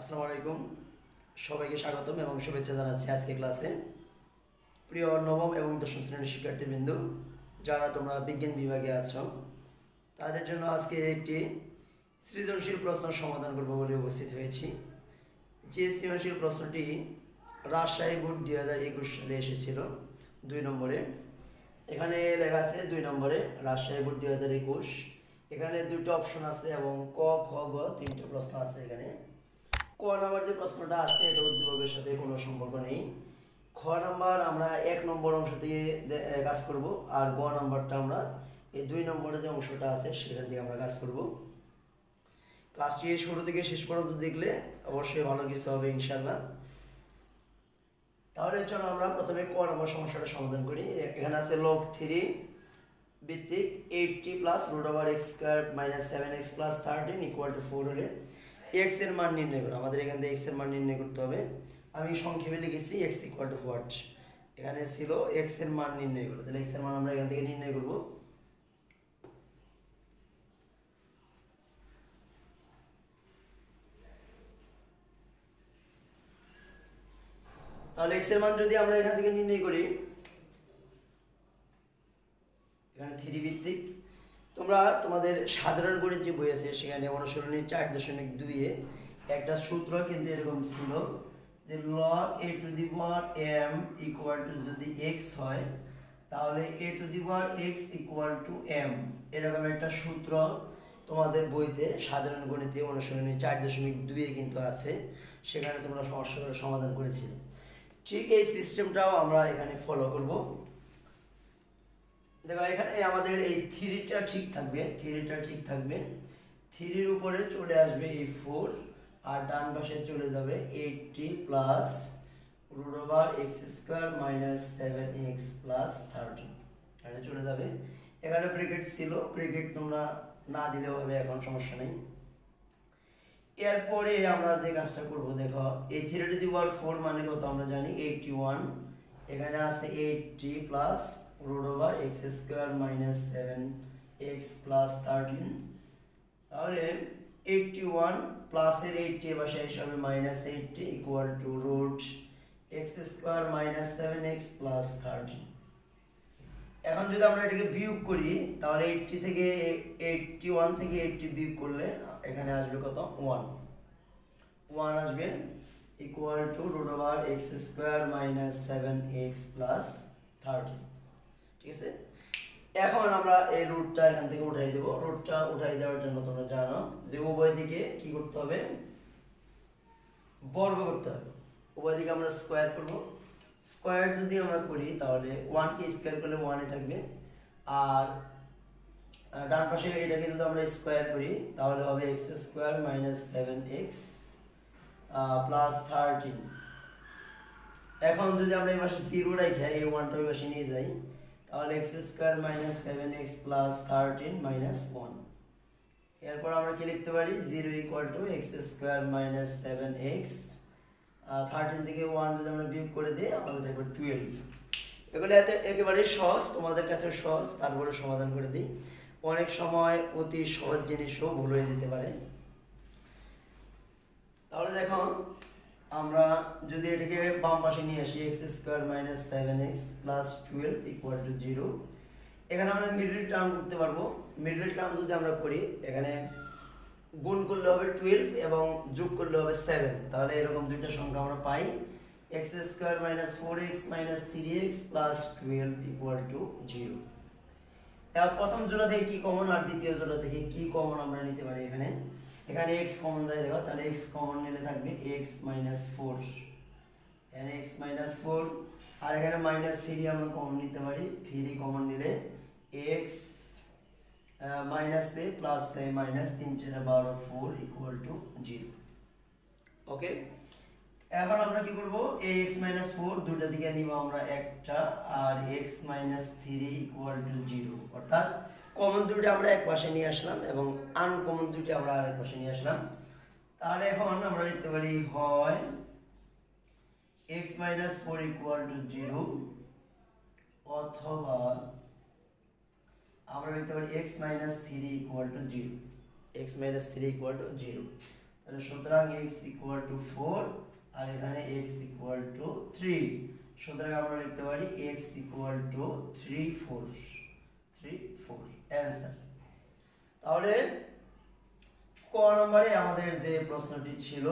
আসসালামু আলাইকুম সবাইকে স্বাগতম এবং শুভেচ্ছা জানাচ্ছি আজকের ক্লাসে প্রিয় নবম এবং দশম শ্রেণীর শিক্ষার্থীবৃন্দ যারা তোমরা বিজ্ঞান বিভাগে আছো তাদের জন্য আজকে একটি সৃজনশীল প্রশ্ন সমাধান করব বলে উপস্থিত হয়েছি যে সৃজনশীল প্রশ্নটি রাজশাহী বোর্ড 2021 সালে এসেছিল 2 নম্বরে এখানে লেখা আছে 2 নম্বরে রাজশাহী বোর্ড 2021 এখানে দুটো অপশন আছে এবং ক খ গ তিনটা প্রশ্ন আছে এখানে ক নাম্বার যে প্রশ্নটা আছে এটা উদ্দীপকের সাথে কোনো সম্পর্ক নেই খ নাম্বার আমরা 1 নম্বর অংশ দিয়ে কাজ করব আর গ নাম্বারটা আমরা এই 2 নম্বরের যে অংশটা আছে সেটা দিয়ে আমরা কাজ করব ক্লাসটি শুরু থেকে শেষ পর্যন্ত দেখলে অবশ্যই ভালো কিছু হবে ইনশাআল্লাহ তাহলে চলো আমরা প্রথমে ক নম্বর সমস্যাটা সমাধান করি এখানে আছে log 3 ভিত্তিক 80 √x² - 7x 13 4 হলে x এর মান নির্ণয় করব আমাদের এখানে x এর মান নির্ণয় করতে হবে আমি সংক্ষেপে লিখেছি x equal to what এখানে ছিল x এর মান নির্ণয় করব তাহলে x এর মান আমরা এখান থেকে নির্ণয় করব তাহলে x এর মান যদি আমরা এখান থেকে নির্ণয় করি এখানে 3 ভিত্তিক তোমরা তোমাদের সাধারণ গণিত যে বই আছে সেখানে অনুশীলনী 4.2 এ একটা সূত্র কিন্তু এরকম ছিল যে log a to the power m equal to যদি x হয় তাহলে a to the power x equal to m এরকম একটা সূত্র তোমাদের বইতে সাধারণ গণিতে অনুশীলনী 4.2 এ কিন্তু আছে সেখানে তোমরা সমস্যার সমাধান করেছিলে ঠিক এই সিস্টেমটাও আমরা এখানে ফলো করব দেখো এখানে আমাদের এই 3 টা ঠিক থাকবে 3 এর উপরে চলে আসবে এই 4 আর ডান পাশে চলে যাবে 80 + √x² - 7x + 13 এটা চলে যাবে এখানে ব্র্যাকেট ছিল ব্র্যাকেট তোমরা না দিলেও হবে এখন সমস্যা নেই এরপরে আমরা যে কাজটা করব দেখো এই 3 টু দি পাওয়ার 4 মানে কত আমরা জানি 81 এখানে আছে 80 + √x² - 7x + 13 তাহলে 81 + এর 80 বসে আসবে -80 = √x² - 7x + 13 এখন যদি আমরা এটাকে বিয়োগ করি তাহলে 80 থেকে 81 থেকে 80 বিয়োগ করলে এখানে আসবে কত 1 1 আসবে = √x² - 7x + 13 ঠিক আছে এখন আমরা এই রুটটা এখান থেকে উঠাই দেব রুটটা উঠাই দেওয়ার জন্য তোমরা জানো যে উভয় দিকে কি করতে হবে বর্গ করতে হবে উভয় দিকে আমরা স্কয়ার করব স্কয়ার যদি আমরা করি তাহলে 1 কে স্কয়ার করলে 1 ই থাকবে আর ডান পাশে এটাকে যদি আমরা স্কয়ার করি তাহলে হবে x² - 7x + 13 এখন যদি আমরা এই পাশে 0 রাখি এই 1 টা এই পাশে নিয়ে যাই তাহলে x² - 7x + 13 - 1 এরপর আমরা কি লিখতে পারি 0 = x² - 7x 13 থেকে 1 যদি আমরা বিয়োগ করে দেই আমাদের থাকবে 12 এগুলো একেবারে সহজ তোমাদের কাছে সহজ তারপরে সমাধান করে দেই অনেক সময় অতি সহজ জিনিসও ভুল হয়ে যেতে পারে তাহলে দেখো আমরা যদি এটাকে বাম পাশে নিয়ে আসি x² - 7x + 12 = 0 এখানে আমরা মিডল টার্ম করতে পারবো মিডল টার্ম যদি আমরা করি এখানে গুণ করলে হবে 12 এবং যোগ করলে হবে 7 তাহলে এরকম দুটো সংখ্যা আমরা পাই x² - 4x - 3x + 12 = 0 তাহলে প্রথম জোড়া থেকে কি কমন আর দ্বিতীয় জোড়া থেকে কি কমন আমরা নিতে পারি এখানে এখানে x কমন যায় দেখো তাহলে x কমন নিলে থাকবে x - 4 এখানে x - 4 আর এখানে -3 আমরা কমন নিতে পারি 3 কমন নিলে x - 3 + 3 - 3 এর পাওয়ার 4 = 0 ওকে এখন আমরা কি করব এই x - 4 দুটো দিকে নিব আমরা একটা আর x - 3 = 0 অর্থাৎ কমন দুটো আমরা এক পাশে নিয়ে আসলাম এবং আনকমন দুটো আমরা আরেক পাশে নিয়ে আসলাম তাহলে এখন আমরা লিখতে পারি হয় x - 4 = 0 অথবা আমরা লিখতে পারি x - 3 = 0 x - 3 = 0 সুতরাং x equal to 4 আর এখানে x equal to 3 সুতরাং আমরা লিখতে পারি x equal to 3 4 आंसर। তাহলে ক নম্বরে আমাদের যে প্রশ্নটি ছিল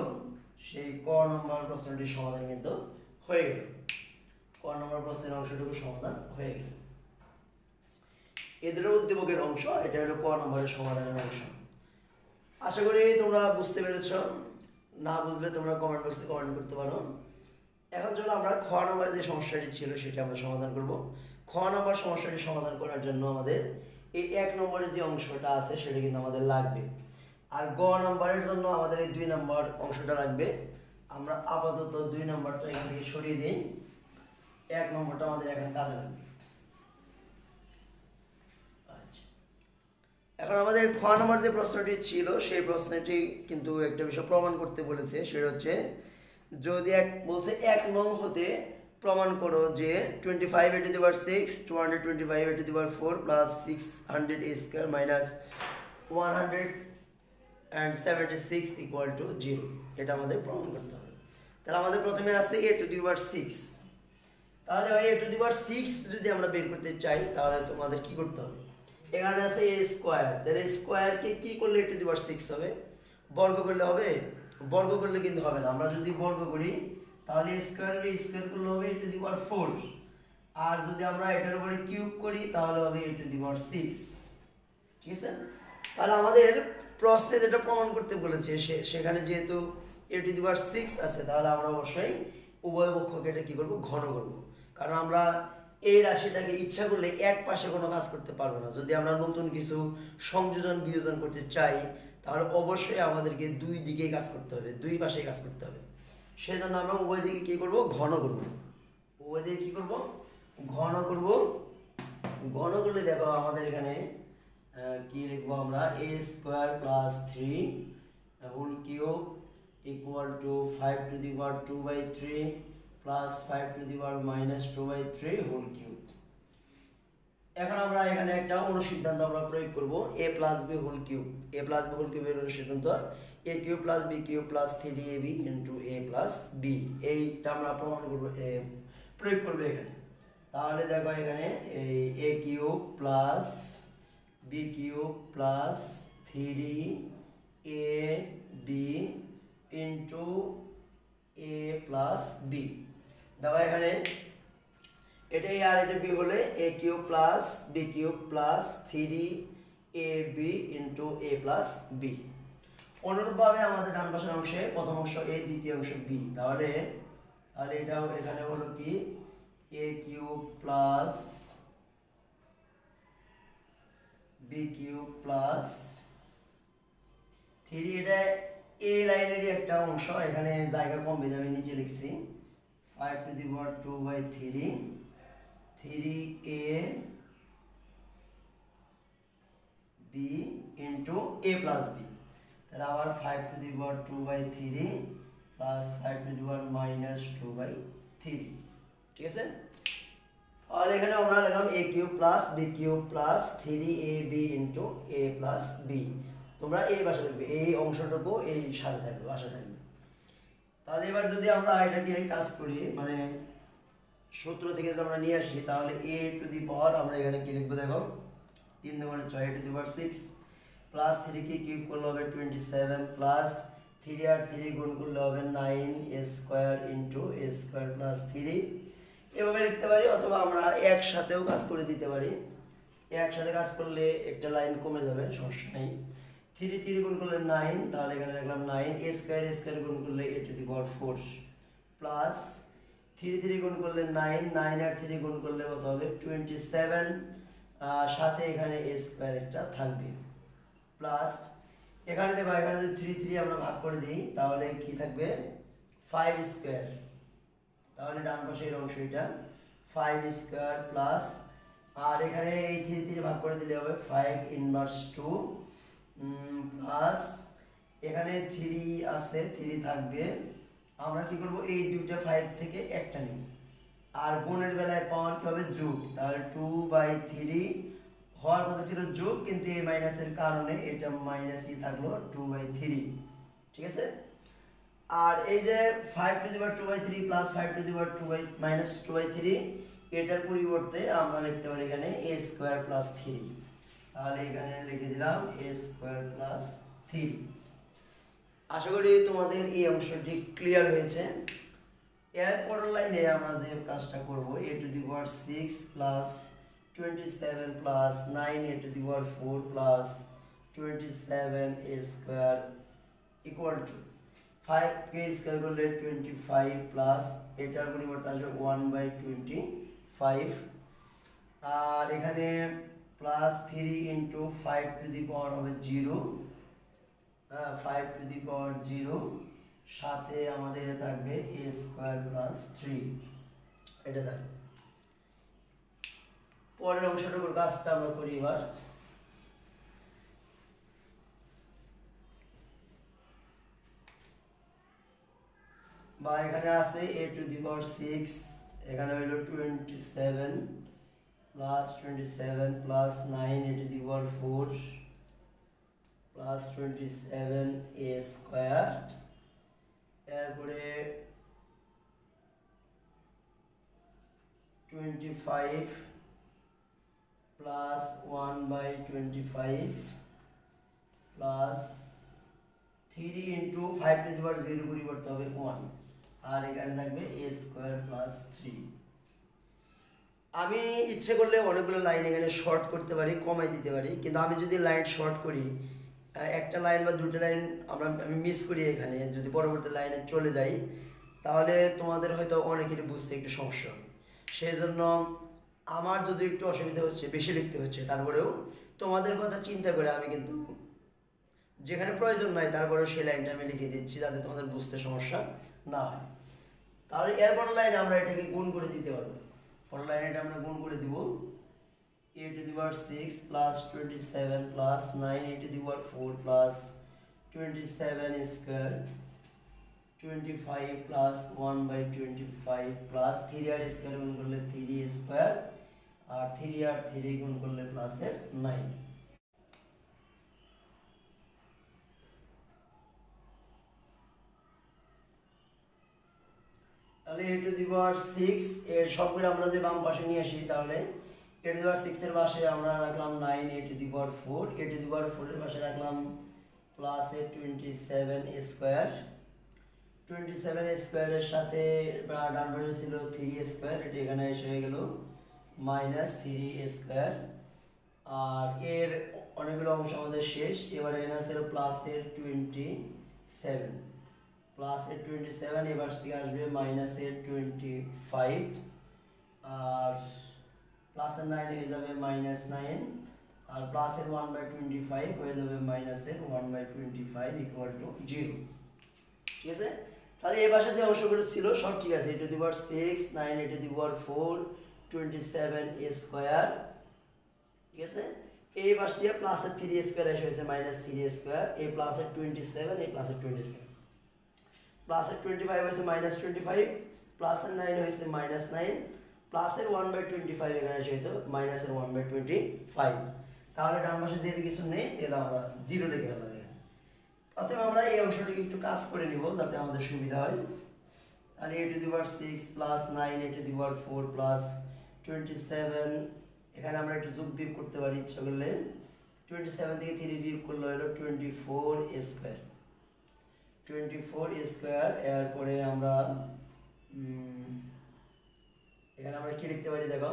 সেই ক নম্বর প্রশ্নটির সমাধান কিন্তু হয়ে গেল। ক নম্বর প্রশ্নের অংশটুকু সমাধান হয়ে গেল। এদের উদ্দীপকের অংশ এটা হলো ক নম্বরের সমাধানের অংশ। আশা করি তোমরা বুঝতে পেরেছো, না বুঝলে তোমরা কমেন্ট বক্সে কমেন্ট করতে পারো। এখন চলো আমরা খ নম্বরের যে সমস্যাটি ছিল সেটা আমরা সমাধান করব। খ নম্বর সমস্যাটি সমাধান করার জন্য আমাদের এই 1 নম্বরের যে অংশটা আছে সেটা কিন্তু আমাদের লাগবে, আর গ নম্বরের জন্য আমাদের এই 2 নম্বর অংশটা লাগবে। আমরা আপাতত 2 নম্বরটা এখান থেকে সরিয়ে দেই, 1 নম্বরটা আমাদের এখন কাজে লাগবে। এখন আমাদের খ নম্বর যে প্রশ্নটি ছিল সেই প্রশ্নটি কিন্তু একটা বিষয় প্রমাণ করতে বলেছে, সেটা হচ্ছে যদি এক বলছে 1 নং হতে প্রমাণ করো যে 25a⁶ 225a⁴ 600a² - 176 0 এটা আমাদের প্রমাণ করতে হবে। তাহলে আমাদের প্রথমে আছে a⁶ তাহলে a⁶ যদি আমরা বের করতে চাই তাহলে তোমাদের কি করতে হবে, এখানে আছে a স্কয়ার, তাহলে স্কয়ার কে কি করলে a⁶ হবে, বর্গ করলে হবে? বর্গ করলে কিন্তু হবে না। আমরা যদি বর্গ করি তাহলে a² করলে হবে a⁴, আর যদি আমরা এটার উপরে কিউব করি তাহলে হবে a⁶। ঠিক আছে, তাহলে আমাদের প্রশ্নে যেটা প্রমাণ করতে বলেছে সেখানে যেহেতু a⁶ আছে তাহলে আমরা অবশ্যই উভয় পক্ষকে এটা কি করব, ঘন করব। কারণ আমরা এই রাশিটাকে ইচ্ছা করলে এক পাশে কোনো কাজ করতে পারবো না। যদি আমরা নতুন কিছু সংযোজন বিয়োজন করতে চাই তাহলে অবশ্যই আমাদেরকে দুই দিকে কাজ করতে হবে, দুই পাশে কাজ করতে হবে। সেজন্য আমরা উভয় দিকে কি করব, ঘন করব। উভয় দিকে কি করব, ঘন করব। ঘন করলে দেখো আমাদের এখানে কি লিখবো আমরা, a² + 3³ = 5³ 2/3 +5³ - 2/3 whole cube। এখন আমরা এখানে একটা অনুসিদ্ধান্ত আমরা প্রয়োগ করব, a + b whole cube। a + b whole cube এর অনুসিদ্ধান্ত a³ + b³ + 3ab * a + b, এইটা আমরা প্রমাণ করব, প্রয়োগ করব এখানে। তাহলে দেখো এখানে এই a³ + b³ + 3ab a + b। দেখো এখানে এটা a আর এটা b হলে a³ + b³ + 3ab a + b। অনুরূপভাবে আমাদের ডান পাশের অংশে প্রথম অংশ a, দ্বিতীয় অংশ b। তাহলে আর এটাও এখানে হলো কি a³ + b³ + 3। এটা a লাইনেরই একটা অংশ, এখানে জায়গা কম বেঁধে আমি নিচে লিখছি 5³ 3ab a + b। তাহলে আবার 5³ + 5³ - 2/3। ঠিক আছে, আর এখানে আমরা লিখলাম a³ + b³ + 3ab a + b। তোমরা এই ভাষা লিখবে, এই অংশটুকু এই সাথে থাকবে, ভাষা থাকবে। তাহলে এবার যদি আমরা এটা দিয়ে কাজ করি, মানে সূত্র থেকে যদি আমরা নিয়ে আসি তাহলে a² আমরা এখানে কি লিখবো, দেখো 3 * 6 a⁶ +3 কে কিউব করলে হবে 27 +3 আর 3 গুণ করলে হবে 9 a² a² + 3 এভাবে লিখতে পারি। অথবা আমরা একসাথেও কাজ করে দিতে পারি, একসাথে কাজ করলে একটা লাইন কমে যাবে, সমস্যা নেই। 3 গুণ করলে 9, তাহলে এখানে লিখলাম 9 a² গুণ করলে a⁴ প্লাস 3 গুণ করলে 9 আর 3 গুণ করলে কত হবে 27, সাথে এখানে a² একটা থাকবে প্লাস এখানে দেখো এখানে যদি 3 আমরা ভাগ করে দিই তাহলে কি থাকবে 5²। তাহলে ডান পাশে এর অংশ এটা 5² প্লাস আর এখানে এই 3 ভাগ করে দিলে হবে 5 ইনভার্স 2 প্লাস এখানে 3 আছে, 3 থাকবে। আমরা কি করব, এই দুইটা 5 থেকে একটা নিব, আর গুণের বেলায় পাওয়ার কি হবে যোগ। তাহলে 2/3 হওয়ার কথা ছিল যোগ, কিন্তু এই মাইনাসের কারণে এটা মাইনাসই থাকলো 2/3। ठीक है আর এই যে 5 to the power 2/3 plus 5 to the power 2 minus 2/3 এটার পরিবর্তে আমরা লিখতে পারি এখানে a2 + 3 তাহলে এখানে লিখে দিলাম a2 + 3 আশা করি তোমাদের এই অংশটি ক্লিয়ার হয়েছে এর পরের লাইনে আমরা যে কাজটা করব a to the power 6 + 27 + 9 a to the power 4 + 27 a2 = 5 के स्क्वायर को ले 25 प्लस एट आर को बढ़ता है 1/25 और এখানে plus 3 into 5 to the power of 0 5 to the power 0 সাথে আমাদের থাকবে a² + 3 এটা থাকবে পরের অংশটা করব আজকে আমরা করি এবার বা এখানে আছে a to the power 6 এখানে হলো 27 plus 27 plus 9 a to the power 4 plus 27 a square এরপরে 25 plus 1/25 plus 3 into 5 to the power 0 পরিবর্তে হবে 1 আর এখানে থাকবে a² + 3 আমি ইচ্ছে করলে অনেকগুলো লাইন এখানে শর্ট করতে পারি কমাই দিতে পারি কিন্তু আমি যদি লাইন শর্ট করি একটা লাইন বা দুটো লাইন আমি মিস করি এখানে যদি পরবর্তী লাইনে চলে যাই তাহলে তোমাদের হয়তো অনেকেরই বুঝতে একটু সমস্যা হবে সেজন্য আমার যদি একটু অসুবিধা হচ্ছে বেশি লিখতে হচ্ছে তারপরেও তোমাদের কথা চিন্তা করে আমি কিন্তু যেখানে প্রয়োজন নাই তারপরে সেই লাইনটা আমি লিখে দিচ্ছি যাতে তোমাদের বুঝতে সমস্যা না হয় তাহলে এর পরের লাইনে আমরা এটাকে গুণ করে দিতে পারব পরের লাইনে এটা আমরা গুণ করে দিব a to the power 6 plus 27 plus 9 a to the power 4 plus 27 square 25 plus 1/25 plus 3r square গুণ করলে 3 square আর 3r 3 গুণ করলে প্লাস এর 9 a to the power 6 এর সবগুলো আমরা যে বাম পাশে নিয়ে আসি তাহলে a to the power 6 এর পাশে আমরা রাখলাম 9 a to the power 4 a to the power 4 এর পাশে রাখলাম প্লাস এর 27 স্কয়ার এর সাথে ডান পাশে ছিল 3 স্কয়ার এটা এখানে এসে গেল -3 স্কয়ার আর এর অনেকগুলো অংশ আমাদের শেষ এবারে এখানে আছে প্লাস এর 27 प्लस 27 এর পাশে আসবে -25 আর প্লাস 9 হয়ে যাবে -9 আর প্লাস 1/25 হয়ে যাবে -1/25 = 0 ঠিক আছে তাহলে এই পাশে যে অংশগুলো ছিল সব ঠিক আছে a to the power 6 9 a to the power 4 27 a square ঠিক আছে এই পাশে প্লাস 3 স্কয়ার এসেছে -3 square a plus 27 a plus 27 plus 25 वैसे -25 प्लस 9 वैसे -9 प्लस 1/25 এখানে আছে वैसे -1/25 তাহলে ডান পাশে যেহেতু কিছু নেই তাহলে আমরা 0 লিখে ফেললাম অতএব আমরা এই অংশটিকে একটু কাজ করে নিব যাতে আমাদের সুবিধা হয় তাহলে a to the power 6 plus 9 a to the power 4 plus 27 এখানে আমরা একটু যোগ বিয়োগ করতে পারি ইচ্ছা করলে 27 থেকে 3 বিয়োগ করলে হলো 24 স্কয়ার 24 স্কয়ার এর পরে আমরা এখানে আমরা কি লিখতে পারি দেখো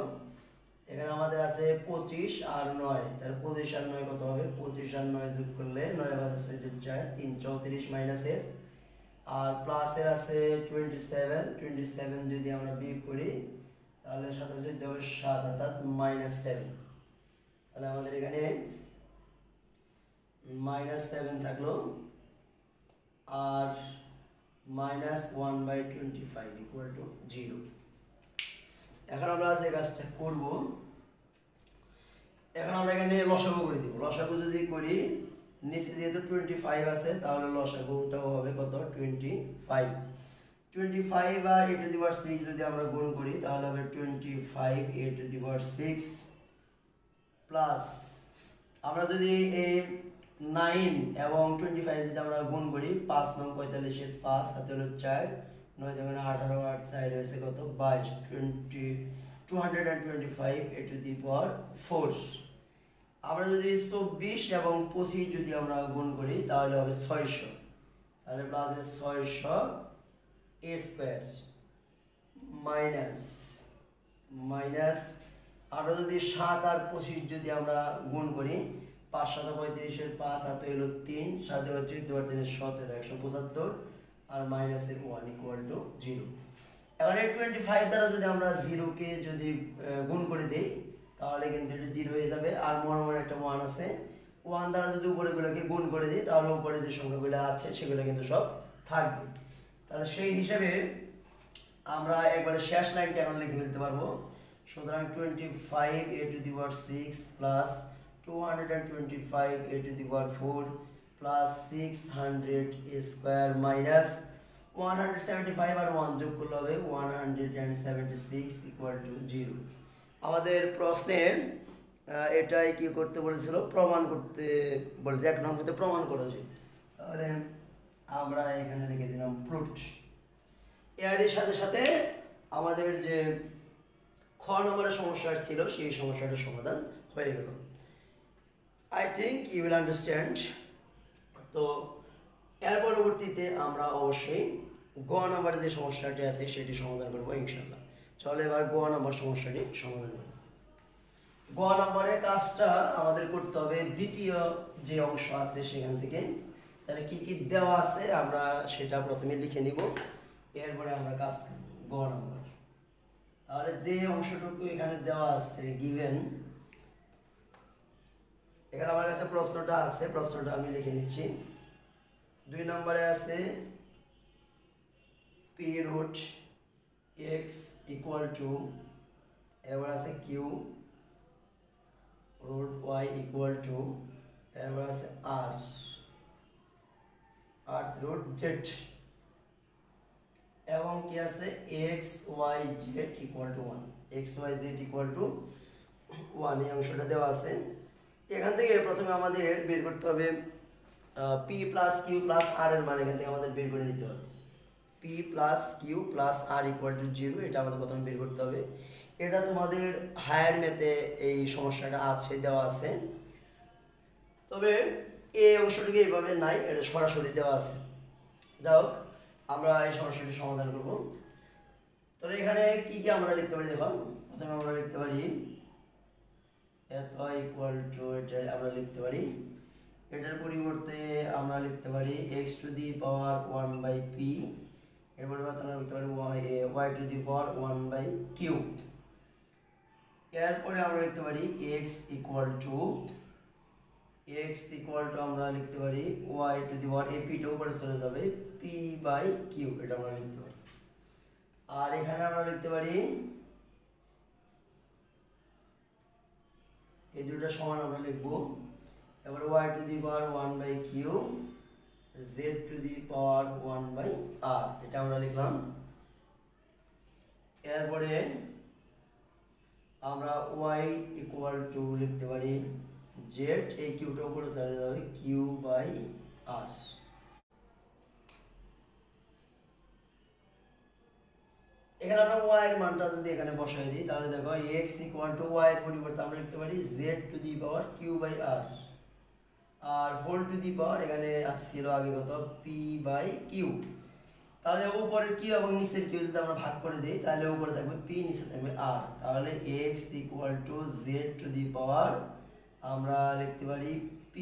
এখানে আমাদের আছে 25 আর 9 তাহলে 25 আর 9 কত হবে 25 আর 9 যোগ করলে 9 বাই 4 334 মাইনাস এর আর প্লাস এর আছে 27 যদি আমরা বিয়োগ করি তাহলে 27 হবে 7 অর্থাৎ -7 তাহলে আমাদের এখানে -7 থাকলো আর -1/25 = 0 এখন আমরা যে কাজটা করব এখন আমরা এখানে লসাগু করে দিব লসাগু যদি করি নিচে যেহেতু 25 আছে তাহলে লসাগুটাও হবে কত 25 আর a to the power 6 যদি আমরা গুণ করি তাহলে হবে 25 a to the power 6 plus আমরা যদি এই 9 এবং 25 যদি আমরা গুণ করি 5 নং 45 এর 5 সাথে হলো 4 9 গুণ 18 আর 4 হইছে কত 22 225 e to the power 4 আমরা যদি 24 এবং 25 যদি আমরা গুণ করি তাহলে হবে 600 তাহলে প্লাস 600 a স্কয়ার মাইনাস আর যদি 7 আর 25 যদি আমরা গুণ করি 535 এর 5 আর হলো 3 সাথে হচ্ছে 2 17 175 আর -1 0 এখন 25 দ্বারা যদি আমরা 0 কে যদি গুণ করে দেই তাহলে কিন্তু এটা 0 হয়ে যাবে আর মনে একটা 1 আছে 1 দ্বারা যদি উপরেগুলোকে গুণ করে দেই তাহলে উপরে যে সংখ্যাগুলো আছে সেগুলো কিন্তু সব থাকবে তাহলে সেই হিসাবে আমরা একবারে শেষ লাইনটা এখন লিখে ফেলতে পারবো সুতরাং 25 a to the power 6 plus 225 a to the power 4 plus 600 a square minus 175 और 1 যোগ করলে হবে 176 equal to 0 আমাদের প্রশ্নে এটাই কি করতে বলেছিল প্রমাণ করতে বলেছে এক নম্বর হতে প্রমাণ করেছে তাহলে আমরা এখানে লিখে দিলাম প্রুফ এর সাথে সাথে আমাদের যে খ নম্বরের সমস্যা ছিল সেই সমস্যাটা সমাধান হয়ে গেল I think you will understand तो এর পরবর্তীতে আমরা অবশ্যই গ নাম্বার যে সমস্যাটি আছে সেটি সমাধান করব ইনশাআল্লাহ চলো এবার গ নাম্বার সমস্যাটি সমাধান করব গ নম্বরের কাজটা আমাদের করতে হবে দ্বিতীয় যে অংশ আছে সেখান থেকে তাহলে কি কি দেওয়া আছে আমরা সেটা প্রথমে লিখে নিব এরপরে আমরা কাজ করব গ নাম্বার তাহলে যে অংশটুকু এখানে দেওয়া আছে given এখানে আমার কাছে প্রশ্নটা আছে প্রশ্নটা আমি লিখে নিচ্ছি দুই নম্বরে আছে p root x equal to এবার আছে q root y equal to এবার আছে r r root z এবং কি আছে x y z equal to 1 x y z equal to 1 এই অংশটা দেওয়া আছে এখান থেকে প্রথমে আমাদের বের করতে হবে p plus q plus r এর মান এখান থেকে আমাদের বের করে নিতে হবে p plus q plus r equal to 0 এটা আমাদের প্রথমে বের করতে হবে এটা তোমাদের হায়ার ম্যাথে এই সমস্যাটা আছে দেওয়া আছে তবে এই অংশটিকে এইভাবে নাই এটা সরাসরি দেওয়া আছে যাও আমরা এই সমস্যাটি সমাধান করব তাহলে এখানে কি কি আমরা লিখতে পারি দেখো প্রথমে আমরা লিখতে পারি eta equal to eta আমরা লিখতে পারি এটার পরিবর্তে আমরা লিখতে পারি x to the power 1 by p এর পরিবর্তে আমরা লিখতে পারি y to the power 1 by q এর পরে আমরা লিখতে পারি x equal to আমরা লিখতে পারি y to the power p টা উপরে চলে যাবে p by q এটা আমরা লিখতে পারি আর এখানে আমরা লিখতে পারি এই দুটো সমান আমরা লিখব এবার y to the power 1 by q z to the power 1 by r এটা আমরা লিখলাম এরপরে আমরা y equal to লিখতে পারি z এই q টা উপরে চলে যাবে q by r এখানে আমরা y এর মানটা যদি এখানে বসাই দিই তাহলে দেখো x = y এর পরিবর্তে আমরা লিখতে পারি z to the power q by r R whole to the power এখানে আসছিল আগে কত p by q তাহলে উপরে q এবং নিচের q যদি আমরা ভাগ করে দেই তাহলে উপরে থাকবে p নিচে থাকবে r তাহলে x = z to the power আমরা লিখতে পারি p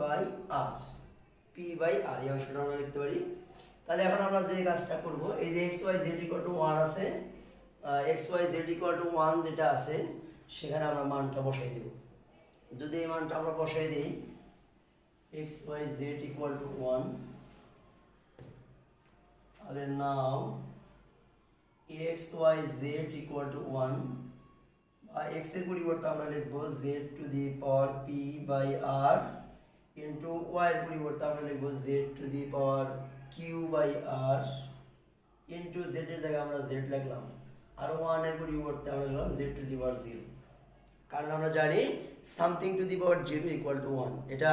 by r এই অংশটা আমরা লিখতে পারি তাহলে এখন আমরা যে কাজটা করব এই যে xyz = 1 আছে xyz = 1 যেটা আছে সেখানে আমরা মানটা বসাই দেব যদি এই মানটা আমরা বসাই দেই xyz = 1 তাহলে নাও xyz = 1 বা x এর পরিবর্তে আমরা লিখব z to the power p by r into y এর পরিবর্তে আমরা লিখব z to the power q by r into z এর জায়গায় আমরা z লিখলাম আর 1 এর পরিবর্তে আমরা লিখলাম z to the power 0 কারণ আমরা জানি something to the power 0 equal to 1 এটা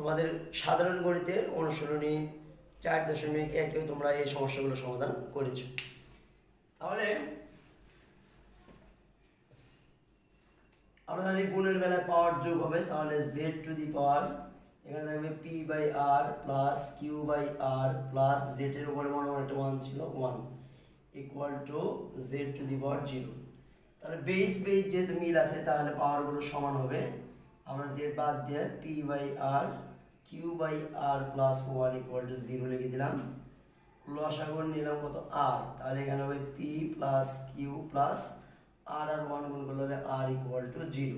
তোমাদের সাধারণ গণিতের অনুশীলনী 4.1 এও তোমরা এই সমস্যাগুলো সমাধান করেছো। তাহলে আমরা জানি গুণের বেলায় পাওয়ার যোগ হবে, তাহলে z টু দি পাওয়ার এখানে থাকবে p/r + q/r + z এর উপরে মানে একটা 1 ছিল 1 equal to z to the power 0। তাহলে বেস যেহেতু মিল আছে তাহলে পাওয়ার গুলো সমান হবে। আমরা z বাদ দিয়ে p/r q/r + 1 = 0 লিখে দিলাম। লসাগু নিলাম কত r, তাহলে এখানে হবে p + q + r আর 1 গুণ করলে হবে r = 0।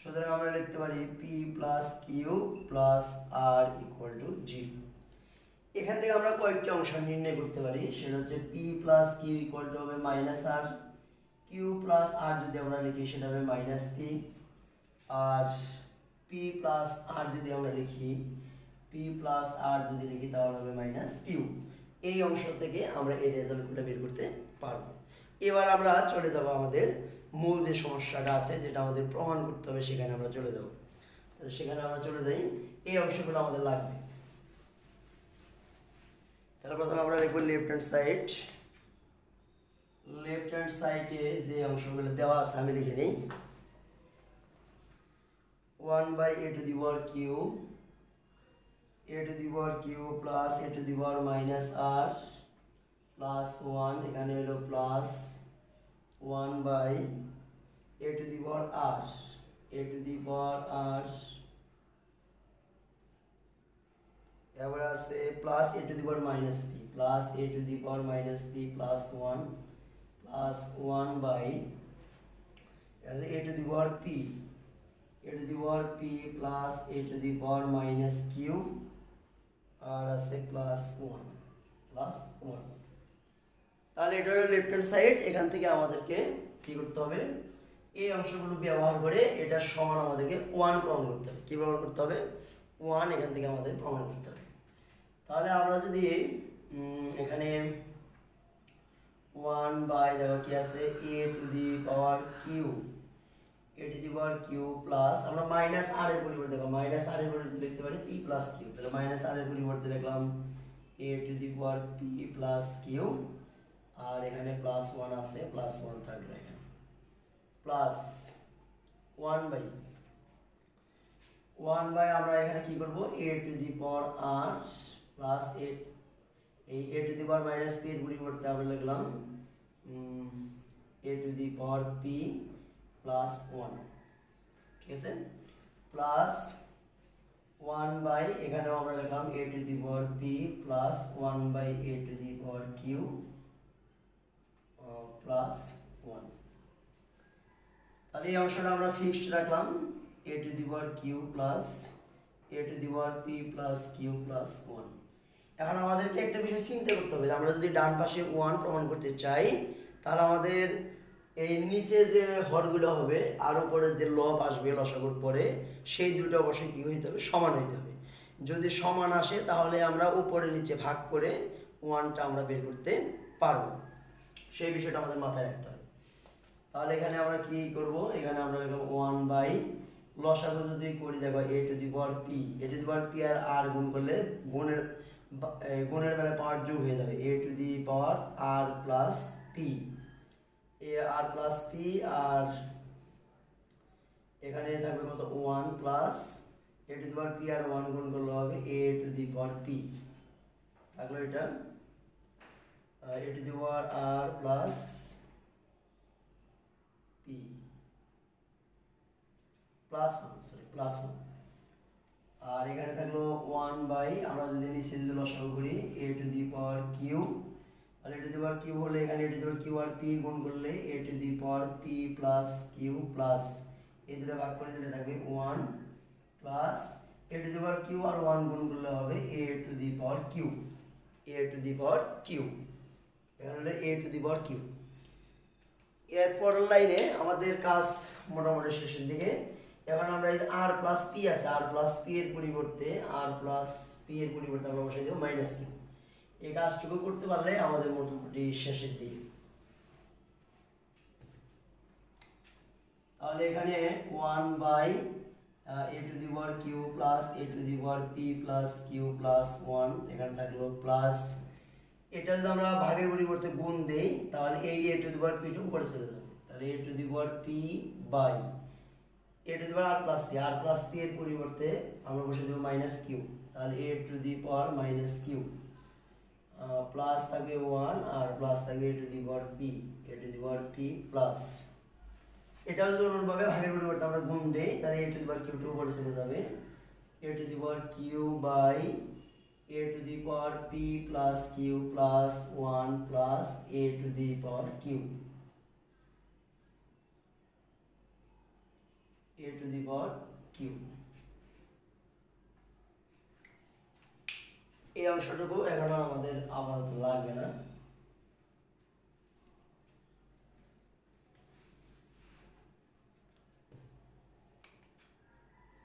সুতরাং আমরা লিখতে পারি p + q + r = 0। এখান থেকে আমরা কয়েকটি অংশ নির্ণয় করতে পারি, সেটা হচ্ছে p + q = হবে -r, q + r যদি আমরা লিখি সেটা হবে -p, আর p + r যদি আমরা লিখি p + r যদি লিখি তাহলে হবে -q। এই অংশ থেকে আমরা এই রেজাল্টগুলো বের করতে পারব। এবার আমরা চলে যাব আমাদের মূল যে সমস্যাটা আছে যেটা আমাদের প্রমাণ করতে হবে সেখানে আমরা চলে যাব। তাহলে সেখানে আমরা চলে যাই, এই অংশগুলো আমাদের লাগবে। তাহলে প্রথমে আমরা লিখব left hand side. Left hand সাইডে যে অংশগুলো দেওয়া আছে আমি লিখে নিই। 1/a^q plus a^-r plus 1 এখানে হলো প্লাস 1/a^r a^r এবার আছে plus a^-p plus a^-p plus 1 plus 1/a^p a^p plus a^-q আর আছে প্লাস 1 প্লাস 1। তাহলে এটা হলো লেফট হ্যান্ড সাইড। এখান থেকে আমাদেরকে কি করতে হবে, এই অংশগুলো ব্যবহার করে এটা সমান আমাদেরকে 1 প্রমাণ করতে হবে। কি প্রমাণ করতে হবে, 1 এখান থেকে আমাদের প্রমাণ করতে হবে। তাহলে আমরা যদি এখানে 1 দেখো কি আছে a^q প্লাস আমরা -r এর পরিবর্তে দেখো -r এর পরিবর্তে লিখতে পারি p + q। তাহলে -r এর পরিবর্তে লিখলাম a^p + q আর এখানে প্লাস 1 আছে প্লাস 1 থাকবে এখানে প্লাস 1/1 আমরা এখানে কি করব a^r প্লাস এই a^-p এর পরিবর্তে আমরা লিখলাম a^p প্লাস 1, ঠিক আছে, প্লাস 1/, এখানেও আমরা লিখলাম a^p প্লাস 1/a^q প্লাস 1। তাহলে এই অংশটা আমরা ফিক্সড রাখলাম a^q plus a^p plus q plus 1। এখন আমাদেরকে একটা বিষয় চিন্তা করতে হবে, আমরা যদি ডান পাশে 1 প্রমাণ করতে চাই তাহলে আমাদের এই নিচে যে হরগুলো হবে আর উপরে যে লব আসবে লসাগুর পরে সেই দুটো অবশ্যই কী হইতে হবে, সমান হইতে হবে। যদি সমান আসে তাহলে আমরা উপরে নিচে ভাগ করে 1টা আমরা বের করতে পারব। সেই বিষয়টা আমাদের মাথায় রাখতে হবে। তাহলে এখানে আমরা কি করব, এখানে আমরা লিখব 1/, লসাগু যদি করি দেখো a^p আর r গুণ করলে গুণের বেলায় পাওয়ার যোগ হয়ে যাবে a^r প্লাস p আর প্লাস p আর এখানে থাকবে কত 1 প্লাস a^p আর 1 গুণ করলে হবে a^p থাকলো এটা a^r plus p plus 1 plus 1 আর এখানে থাকলো 1/, আমরা যদি নিচে যদি লসাগু করি a^q আর a^q হলে এখানে a^q আর p গুণ করলে a^p + q + এই দুটো ভাগ করে দিলে থাকবে 1 প্লাস a^q আর 1 গুণ করলে হবে a^q এখানে হলো a^q। এরপর লাইনে আমাদের কাজ মোটামুটি শেষের দিকে। এখন আমরা এই r + p আছে r + p এর পরিবর্তে আমরা বসাই দেব -q। এই কাজটুকু করতে পারলে আমাদের মোটামুটি শেষের দিকে। তাহলে এখানে 1/ a to the power q plus a to the power p plus q plus 1 এখানে থাকলো প্লাস এটা যদি আমরা ভাগের পরিবর্তে গুণ দেই তাহলে এই a to the power p টু উপরে চলে যাবে তাহলে a to the power p by a to the power r plus p এর পরিবর্তে আমরা বসে দেব - q তাহলে a to the power - q plus থাকবে 1 আর প্লাস থাকবে a to the power p plus এটা যদি অনুরূপভাবে ভাগের পরিবর্তে আমরা গুণ দেই তাহলে a to the power q টু উপরে চলে যাবে a to the power q by a to the power p plus q plus 1 plus a to the power q a to the power q এই অংশটুকু এখন আমাদের আবার লাগবে না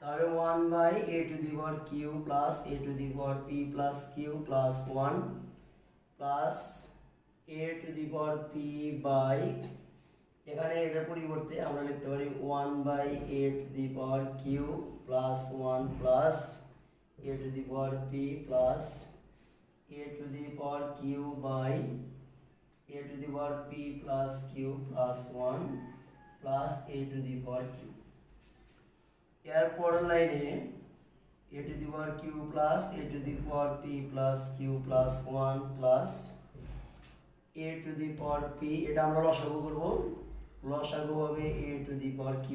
तारे 1 by a to the power q plus a to the power p plus q plus 1 plus a to the power p by এখানে এটা পরিবর্তে আমরা লিখতে পারি 1 by a to the power q plus 1 plus a to the power p plus a to the power q by a to the power p plus q plus 1 plus a to the power q airport line a to the power q plus a to the power p plus q plus 1 plus a to the power p এটা আমরা লসাগু করব লসাগু হবে a to the power q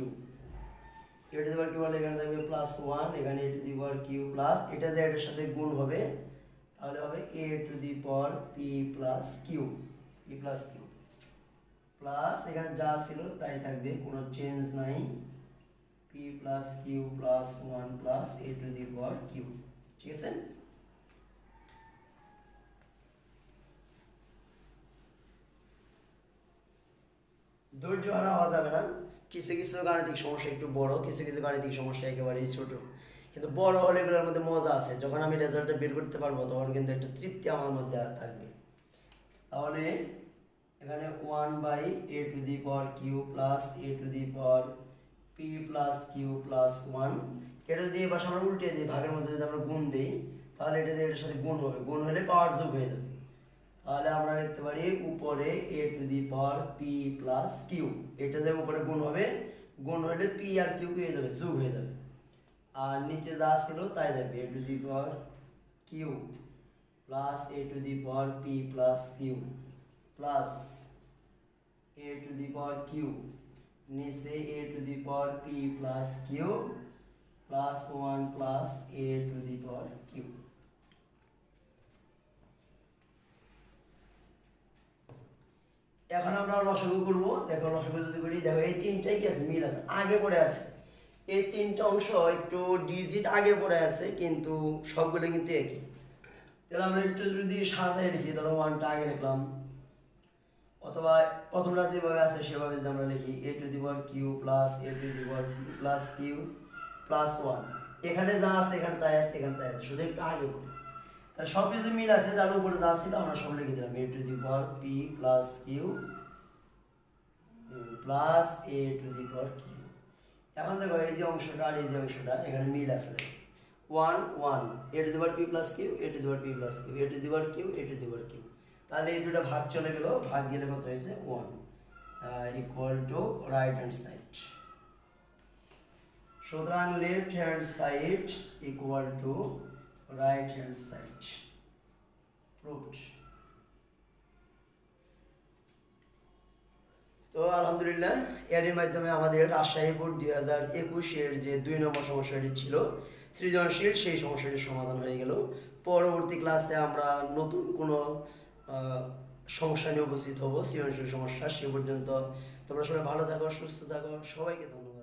a to the power q বলে এখানে থাকবে plus 1 এখানে a to the power q plus এটা যে এর সাথে গুণ হবে তাহলে হবে a to the power p plus q plus এখানে যা ছিল তাই থাকবে কোনো চেঞ্জ নাই p plus q plus 1 plus a to the power q ठीक है दो जोड़ा हो जाए ना किसी किसी गाणितिक समस्या एक बड़ो किसी किसी गाणितिक समस्या एकेबारे छोट क्योंकि बड़ो होले এগুলোর মধ্যে মজা আছে যখন আমি রেজাল্টটা বের করতে পারবো তখন কিন্তু একটা তৃপ্তি আমার মধ্যে আর থাকবে তাহলে এখানে 1 by a to the power q plus a to the power p plus q plus 1 এটা দিয়ে ভাষা আমরা উল্টে দেই ভাগের মধ্যে যদি আমরা গুণ দেই তাহলে এটা দিয়ে এর সাথে গুণ হবে গুণ হলে পাওয়ার যোগ হয়ে যাবে তাহলে আমরা লিখতে পারি উপরে a to the power p plus q এটা যে উপরে গুণ হবে গুণ হলে p আর q হয়ে যাবে যোগ হয়ে যাবে আর নিচে যা ছিল তাই থাকবে a to the power q plus a to the power p plus q plus a to the power q नीचे a to the power p plus q plus 1 plus a to the power q এখন আমরা লসাগু করব দেখো লসাগু যদি করি দেখো এই তিনটাই কি আছে মিল আছে আগে পড়ে আছে এই তিনটা অংশ একটু ডিজিট আগে পড়ে আছে কিন্তু সবগুলো কিন্তু একই তাহলে আমরা একটু যদি সাজাই লিখি ধরো 1টা আগে লিখলাম অথবা প্রথমটা যেভাবে আছে সেভাবে যদি আমরা লিখি a to the power q plus a to the power plus q plus 1 এখানে যা আছে এখানে তাই আছে এখানে তাই আছে শুধু একটু আগে পড়ে তাহলে সব কিছু মিল আছে তার উপরে যা ছিল আমরা সব লিখে দিলাম a to the power p plus q plus a to the power q এখন দেখো এই যে অংশটা আর এই যে অংশটা এখানে মিল আছে 1 1 a to the power p plus q a to the power p plus q a to the power q a to the power q তাহলে এই দুটো ভাগ চলে গেল ভাগ গেলে কত হয়েছে 1 equal to right hand side সুতরাং left hand side equal to right hand side proved তো আলহামদুলিল্লাহ এর মাধ্যমে আমাদের রাজশাহী বোর্ড 2021 এর যে 2 নম্বর সমস্যাটি ছিল সৃজনশীল সেই সমস্যাটির সমাধান হয়ে গেল পরবর্তী ক্লাসে আমরা নতুন কোনো সমস্যা নিয়ে উপস্থিত হব সৃজনশীল সমস্যা সে পর্যন্ত তোমরা সবাই ভালো থাকো সুস্থ থাকো সবাইকে ধন্যবাদ